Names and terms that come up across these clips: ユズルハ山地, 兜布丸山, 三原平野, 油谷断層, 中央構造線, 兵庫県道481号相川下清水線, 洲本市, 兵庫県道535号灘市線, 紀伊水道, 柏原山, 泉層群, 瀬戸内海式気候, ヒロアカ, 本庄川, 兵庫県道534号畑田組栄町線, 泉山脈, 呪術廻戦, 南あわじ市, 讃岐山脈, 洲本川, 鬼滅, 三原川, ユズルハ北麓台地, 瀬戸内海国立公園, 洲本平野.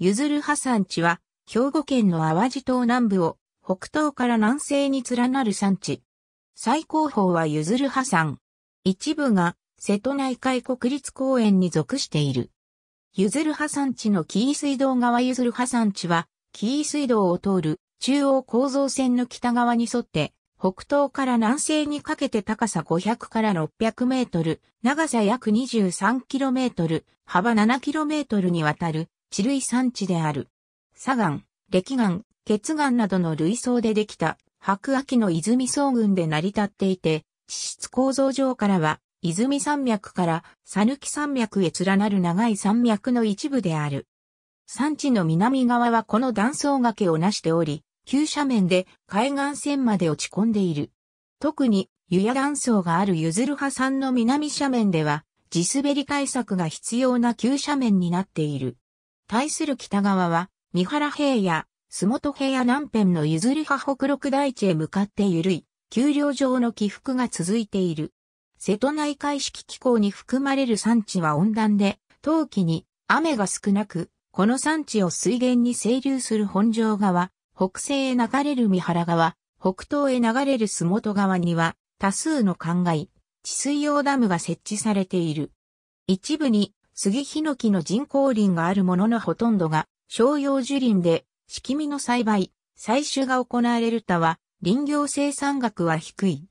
ユズルハ山地は、兵庫県の淡路島南部を、北東から南西に連なる山地。最高峰はユズルハ山。一部が、瀬戸内海国立公園に属している。ユズルハ山地の紀伊水道側ユズルハ山地は、紀伊水道を通る中央構造線の北側に沿って、北東から南西にかけて高さ500から600メートル、長さ約23キロメートル、幅7キロメートルにわたる地類山地である。砂岩、礫岩、頁岩などの類層でできた白亜紀の泉層群で成り立っていて、地質構造上からは、泉山脈から讃岐山脈へ連なる長い山脈の一部である。山地の南側はこの断層崖をなしており、急斜面で海岸線まで落ち込んでいる。特に油谷断層があるユズルハ山の南斜面では地滑り対策が必要な急斜面になっている。対する北側は三原平野、洲本平野南辺のユズルハ北麓台地へ向かって緩い、丘陵状の起伏が続いている。瀬戸内海式気候に含まれる山地は温暖で、冬季に雨が少なく、この山地を水源に清流する本庄川、北西へ流れる三原川、北東へ流れる洲本川には多数の灌漑、治水用ダムが設置されている。一部に杉ヒノキの人工林があるもののほとんどが照葉樹林で、シキミの栽培、採取が行われる他は林業生産額は低い。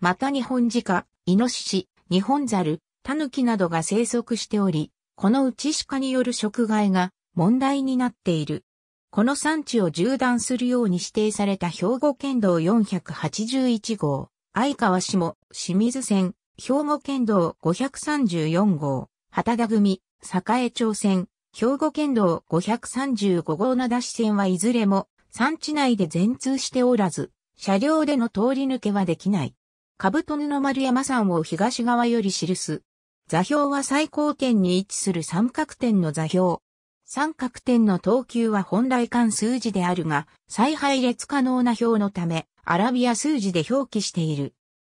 またニホンジカ、イノシシ、ニホンザル、タヌキなどが生息しており、このうちシカによる食害が問題になっている。この山地を縦断するように指定された兵庫県道481号、相川下清水線、兵庫県道534号、幡田組、栄町線、兵庫県道535号名出線はいずれも山地内で全通しておらず、車両での通り抜けはできない。兜布丸山山を東側より記す。座標は最高点に位置する三角点の座標。三角点の等級は本来漢数字であるが、再配列可能な表のため、アラビア数字で表記している。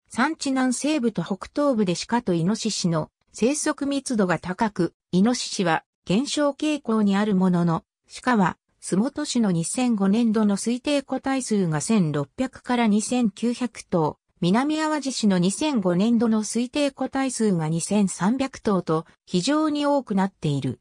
山地南西部と北東部で鹿とイノシシの生息密度が高く、イノシシは減少傾向にあるものの、鹿は、洲本市の2005年度の推定個体数が1600から2900頭、南あわじ市の2005年度の推定個体数が2300頭と、非常に多くなっている。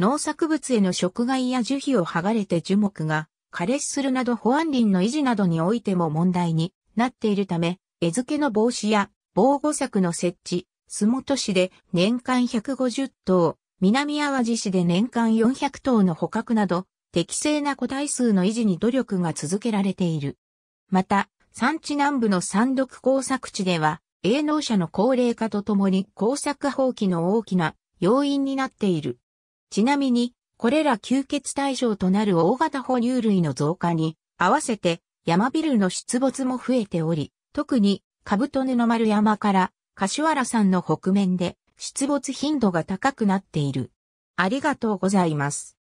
農作物への食害や樹皮を剥がれて樹木が枯れ死するなど保安林の維持などにおいても問題になっているため、餌付けの防止や防護柵の設置、洲本市で年間150頭、南あわじ市で年間400頭の捕獲など、適正な個体数の維持に努力が続けられている。また、山地南部の山麓耕作地では、営農者の高齢化とともに耕作放棄の大きな要因になっている。ちなみに、これら吸血対象となる大型哺乳類の増加に合わせてヤマビルの出没も増えており、特に兜布丸山から柏原山の北面で出没頻度が高くなっている。ありがとうございます。